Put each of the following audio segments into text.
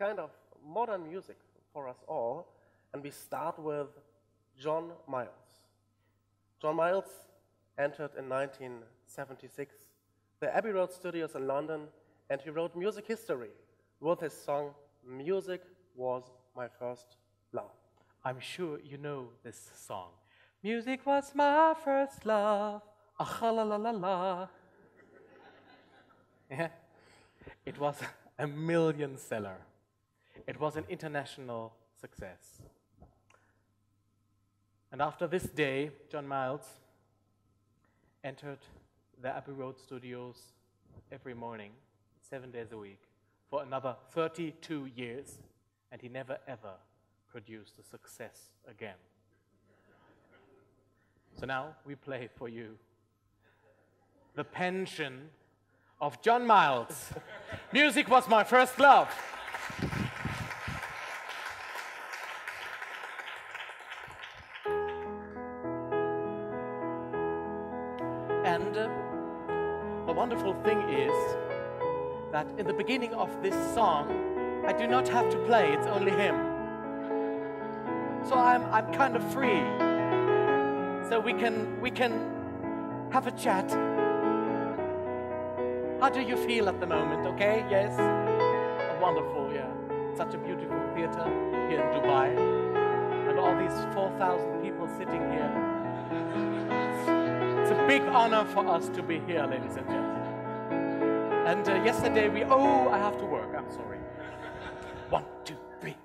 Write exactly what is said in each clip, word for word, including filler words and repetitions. kind of modern music for us all, and we start with John Miles. John Miles entered in nineteen seventy-six the Abbey Road Studios in London, and he wrote music history with his song Music Was My First Love. I'm sure you know this song. Music was my first love, ah-ha-la-la-la-la. Yeah? It was a million seller. It was an international success. And after this day, John Miles entered the Abbey Road Studios every morning, seven days a week, for another thirty-two years, and he never ever produced a success again. So now we play for you the pension of John Miles. Music was my first love. And uh, the wonderful thing is that in the beginning of this song, I do not have to play, it's only him. So I'm, I'm kind of free. So we can, we can have a chat. How do you feel at the moment, okay? Yes? Wonderful, yeah. Such a beautiful theater here in Dubai. And all these four thousand people sitting here. It's a big honor for us to be here, ladies and gentlemen. And uh, yesterday we... Oh, I have to work. I'm sorry. One, two, three.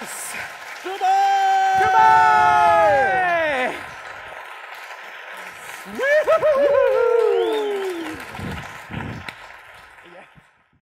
Miles! Goodbye! Goodbye! Woo!